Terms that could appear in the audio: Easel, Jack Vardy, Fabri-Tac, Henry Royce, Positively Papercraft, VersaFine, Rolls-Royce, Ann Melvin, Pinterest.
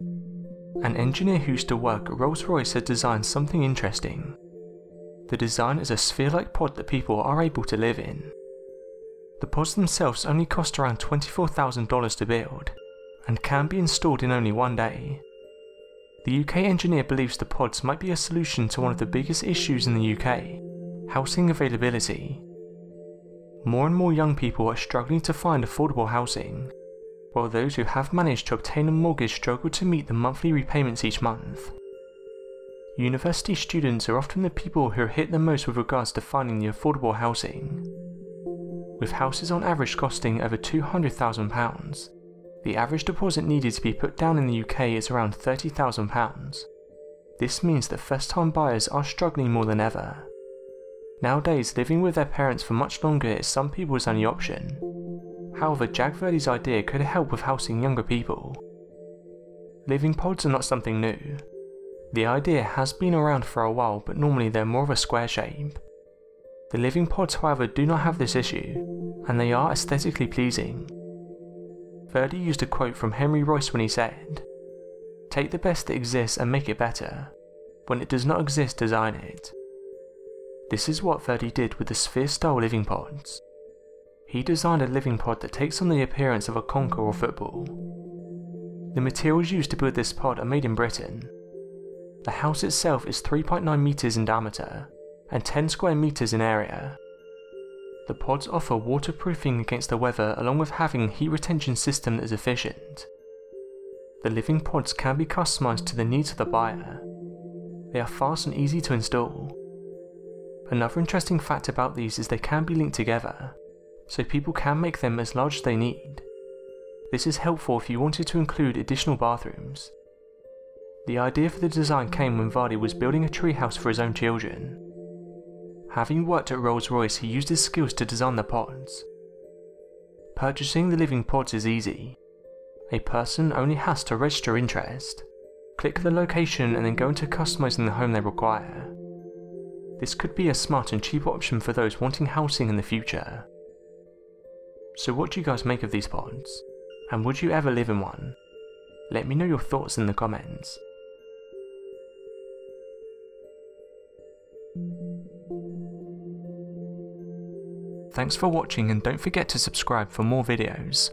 An engineer who used to work at Rolls-Royce had designed something interesting. The design is a sphere-like pod that people are able to live in. The pods themselves only cost around $24,000 to build, and can be installed in only one day. The UK engineer believes the pods might be a solution to one of the biggest issues in the UK, housing availability. More and more young people are struggling to find affordable housing, while those who have managed to obtain a mortgage struggle to meet the monthly repayments each month. University students are often the people who are hit the most with regards to finding the affordable housing. With houses on average costing over £200,000, the average deposit needed to be put down in the UK is around £30,000. This means that first-time buyers are struggling more than ever. Nowadays, living with their parents for much longer is some people's only option. However, Jack Vardy's idea could help with housing younger people. Living pods are not something new. The idea has been around for a while, but normally they're more of a square shape. The living pods, however, do not have this issue, and they are aesthetically pleasing. Vardy used a quote from Henry Royce when he said, "Take the best that exists and make it better. When it does not exist, design it." This is what Vardy did with the sphere-style living pods. He designed a living pod that takes on the appearance of a conker or football. The materials used to build this pod are made in Britain. The house itself is 3.9 meters in diameter and 10 square meters in area. The pods offer waterproofing against the weather along with having a heat retention system that is efficient. The living pods can be customized to the needs of the buyer. They are fast and easy to install. Another interesting fact about these is they can be linked together, so people can make them as large as they need. This is helpful if you wanted to include additional bathrooms. The idea for the design came when Vardy was building a treehouse for his own children. Having worked at Rolls-Royce, he used his skills to design the pods. Purchasing the living pods is easy. A person only has to register interest, click the location and then go into customizing the home they require. This could be a smart and cheap option for those wanting housing in the future. So what do you guys make of these pods? And would you ever live in one? Let me know your thoughts in the comments. Thanks for watching and don't forget to subscribe for more videos.